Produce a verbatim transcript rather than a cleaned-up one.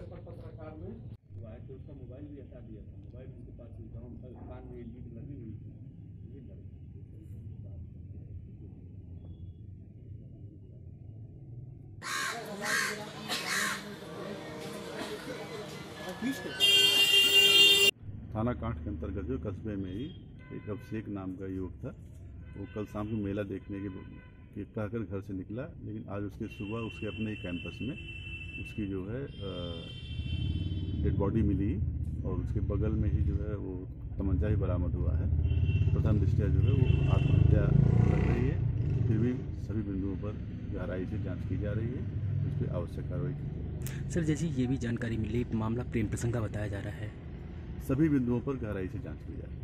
Paper पत्रकार में हुआ है कि उसका मोबाइल भी हटा दिया था। मोबाइल उनके पास नहीं था, उनका कान में लीड लगी हुई थी। ये थाना कांट के अंतर्गत जो कस्बे में ही एक अभिषेक नाम का युवक था, वो कल शाम को मेला देखने के कहकर घर से निकला, लेकिन आज उसके सुबह उसके अपने ही कैंपस में उसकी जो है डेड बॉडी मिली और उसके बगल में ही जो है वो तमंचा ही बरामद हुआ है। प्रथम दृष्टया जो है वो आत्महत्या लग रही है, फिर भी सभी बिंदुओं पर गहराई से जाँच की जा रही है, उस पर आवश्यक कार्रवाई की। सर जैसी ये भी जानकारी मिली, मामला प्रेम प्रसंग का बताया जा रहा है, सभी बिंदुओं पर गहराई से जांच की जाए।